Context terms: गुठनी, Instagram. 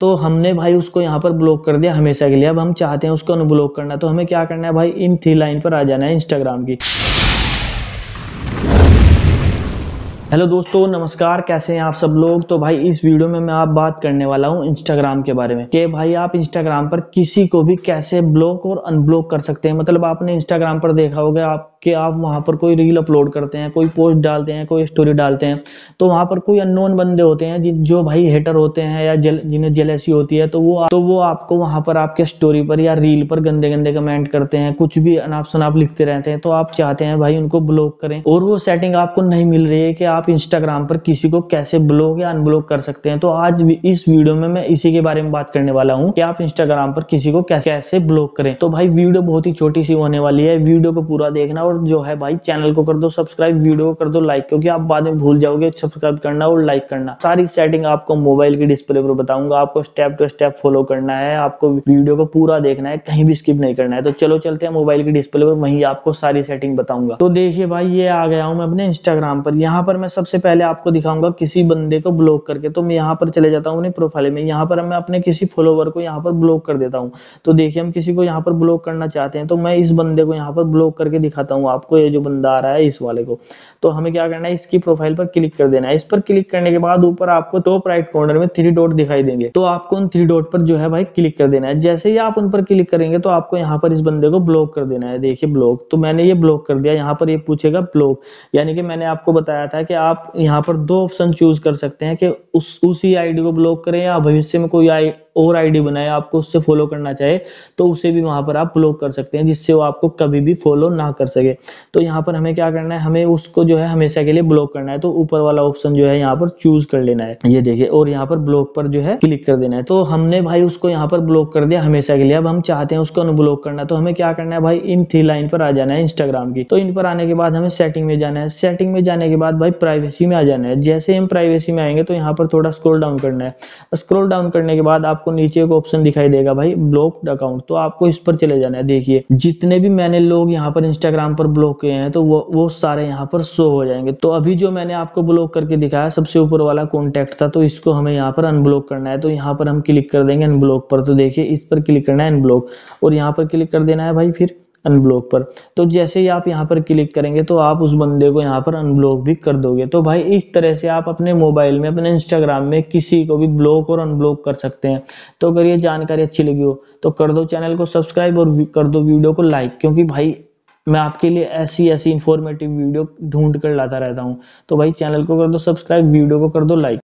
तो हमने भाई उसको यहाँ पर ब्लॉक कर दिया हमेशा के लिए। अब हम चाहते हैं उसको अनब्लॉक करना, तो हमें क्या करना है भाई, इन थ्री लाइन पर आ जाना है इंस्टाग्राम की। हेलो दोस्तों नमस्कार, कैसे हैं आप सब लोग। तो भाई इस वीडियो में मैं आप बात करने वाला हूं इंस्टाग्राम के बारे में कि भाई आप इंस्टाग्राम पर किसी को भी कैसे ब्लॉक और अनब्लॉक कर सकते हैं। मतलब आपने इंस्टाग्राम पर देखा होगा कि आप वहां पर कोई रील अपलोड करते हैं, कोई पोस्ट डालते हैं, कोई स्टोरी डालते हैं, तो वहां पर कोई अननोन बंदे होते हैं जो भाई हेटर होते हैं या जिन्हें जेलेसी होती है, तो वो आपको वहां पर आपके स्टोरी पर या रील पर गंदे गंदे कमेंट करते हैं, कुछ भी अनाप शनाप लिखते रहते हैं। तो आप चाहते हैं भाई उनको ब्लॉक करें, और वो सेटिंग आपको नहीं मिल रही है कि आप इंस्टाग्राम पर किसी को कैसे ब्लॉक या अनब्लॉक कर सकते हैं। तो आज इस वीडियो में मैं इसी के बारे में बात करने वाला हूँ कि आप इंस्टाग्राम पर किसी को कैसे ब्लॉक करें। तो भाई वीडियो बहुत ही छोटी सी होने वाली है, वीडियो को पूरा देखना, और जो है भाई चैनल को कर दो सब्सक्राइब, वीडियो को कर दो लाइक, क्योंकि आप बाद में भूल जाओगे सब्सक्राइब करना और लाइक करना। सारी सेटिंग आपको मोबाइल की डिस्प्ले पर बताऊंगा, आपको स्टेप टू स्टेप फॉलो करना है, आपको वीडियो को पूरा देखना है, कहीं भी स्किप नहीं करना है। तो चलो चलते हैं मोबाइल की डिस्प्ले पर, वहीं आपको सारी सेटिंग बताऊंगा। तो देखिए भाई ये आ गया हूं मैं अपने इंस्टाग्राम पर। यहाँ पर मैं सबसे पहले आपको दिखाऊंगा किसी बंदे को ब्लॉक करके। तो मैं यहाँ पर चले जाता हूँ अपनी प्रोफाइल में, यहाँ पर मैं अपने किसी फॉलोवर को यहाँ पर ब्लॉक कर देता हूँ। तो देखिए हम किसी को यहाँ पर ब्लॉक करना चाहते हैं, तो मैं इस बंदे को यहाँ पर ब्लॉक करके दिखाता हूँ आपको। ये जो बंदा आ रहा है इस वाले को, तो हमें क्या करना है, इसकी प्रोफाइल पर क्लिक कर देना है। इस पर क्लिक करने के बाद ऊपर आपको टॉप राइट कॉर्नर में थ्री डॉट दिखाई देंगे, तो आपको उन थ्री डॉट पर जो है भाई क्लिक कर देना है। जैसे ही आप उन पर क्लिक करेंगे तो आपको यहाँ पर इस बंदे को ब्लॉक कर देना है। देखिए ब्लॉक, तो मैंने ये ब्लॉक कर दिया। यहाँ पर ये पूछेगा ब्लॉक, यानी कि मैंने आपको बताया था कि आप यहाँ पर दो ऑप्शन चूज कर सकते हैं कि उसी आईडी को ब्लॉक करें या भविष्य में कोई और आईडी बनाए आपको उससे फॉलो करना चाहे तो उसे भी वहां पर आप ब्लॉक कर सकते हैं, जिससे वो आपको कभी भी फॉलो ना कर सके। तो यहाँ पर हमें क्या करना है, हमें उसको जो है हमेशा के लिए ब्लॉक करना है। तो ऊपर वाला ऑप्शन जो है यहाँ पर चूज कर लेना है, ये देखिए, और यहाँ पर ब्लॉक पर जो है क्लिक कर देना है। तो हमने भाई उसको यहाँ पर ब्लॉक कर दिया हमेशा के लिए। अब हम चाहते हैं उसको अनब्लॉक करना, तो हमें क्या करना है भाई, इन थ्री लाइन पर आ जाना है इंस्टाग्राम की। तो इन पर आने के बाद हमें सेटिंग में जाना है। सेटिंग में जाने के बाद भाई प्राइवेसी में आ जाना है। जैसे हम प्राइवेसी में आएंगे तो यहाँ पर थोड़ा स्क्रॉल डाउन करना है। स्क्रॉल डाउन करने के बाद आपको नीचे एक ऑप्शन दिखाई देगा भाई ब्लॉक्ड अकाउंट, तो आपको इस पर चले जाना है। देखिए जितने भी मैंने लोग यहाँ पर इंस्टाग्राम पर ब्लॉक किए हैं तो वो सारे यहाँ पर शो हो जाएंगे। तो अभी जो मैंने आपको ब्लॉक करके दिखाया सबसे ऊपर वाला कॉन्टैक्ट था, तो इसको हमें यहाँ पर अनब्लॉक करना है। तो यहाँ पर हम क्लिक कर देंगे अनब्लॉक पर। तो देखिए इस पर क्लिक करना है अनब्लॉक, और यहाँ पर क्लिक कर देना है भाई फिर अनब्लॉक पर। तो जैसे ही आप यहाँ पर क्लिक करेंगे तो आप उस बंदे को यहाँ पर अनब्लॉक भी कर दोगे। तो भाई इस तरह से आप अपने मोबाइल में, अपने इंस्टाग्राम में किसी को भी ब्लॉक और अनब्लॉक कर सकते हैं। तो अगर ये जानकारी अच्छी लगी हो तो कर दो चैनल को सब्सक्राइब और कर दो वीडियो को लाइक, क्योंकि भाई मैं आपके लिए ऐसी इंफॉर्मेटिव वीडियो ढूंढ कर लाता रहता हूँ। तो भाई चैनल को कर दो सब्सक्राइब, वीडियो को कर दो लाइक।